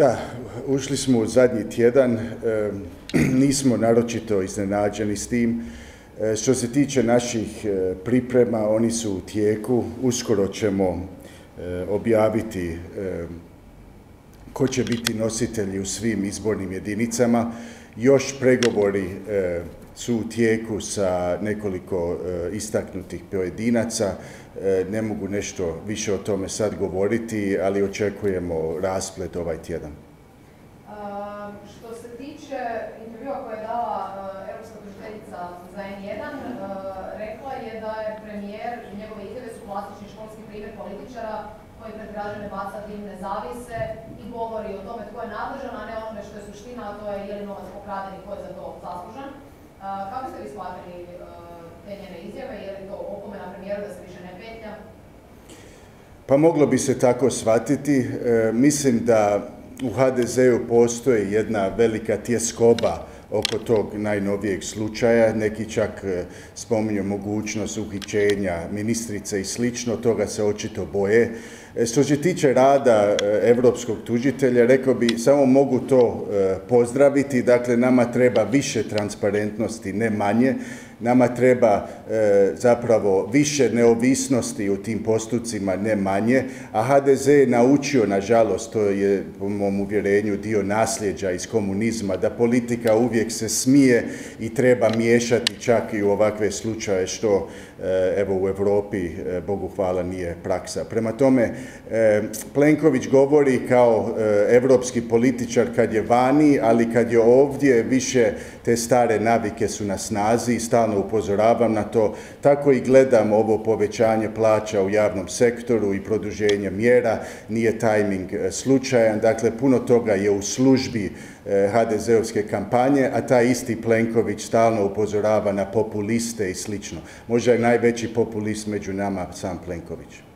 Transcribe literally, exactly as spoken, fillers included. Da, ušli smo u zadnji tjedan, nismo naročito iznenađeni s tim. Što se tiče naših priprema, oni su u tijeku, uskoro ćemo objaviti ko će biti nositelji u svim izbornim jedinicama. Još pregovori su u tijeku sa nekoliko istaknutih pojedinaca. Ne mogu nešto više o tome sad govoriti, ali očekujemo rasplet ovaj tjedan. A, što se tiče intervjua koja je dala europska tužiteljica za en jedan, rekla je da je premijer i njegove izjave su klasični školski primjer političara koji pred građane baca dimne zavjese i govori o tome tko je nadležan, a ne onome što je suština, a to je je li novac pokraden i tko je za to zaslužan. Kako ste vi shvatili te njene izjave? Je li to opomena premijeru da se više ne petlja? Pa moglo bi se tako shvatiti. E, mislim da u ha de zeu postoji jedna velika tjeskoba oko tog najnovijeg slučaja. Neki čak spominju mogućnost uhićenja ministrice i slično, toga se očito boje. Što se tiče rada europskog tužitelja, rekao bi, samo mogu to pozdraviti, dakle nama treba više transparentnosti, ne manje. Nama treba e, zapravo više neovisnosti u tim postupcima, ne manje, a ha de ze je naučio, nažalost, to je po mom uvjerenju dio nasljeđa iz komunizma, da politika uvijek se smije i treba miješati čak i u ovakve slučaje što e, evo u Europi, e, Bogu hvala, nije praksa. Prema tome, e, Plenković govori kao e, evropski političar kad je vani, ali kad je ovdje, više te stare navike su na snazi i stalno upozoravam na to, tako i gledam ovo povećanje plaća u javnom sektoru i produženje mjera, nije tajming slučajan, dakle puno toga je u službi ha de zeovske kampanje, a taj isti Plenković stalno upozorava na populiste i slično. Možda je najveći populist među nama sam Plenković.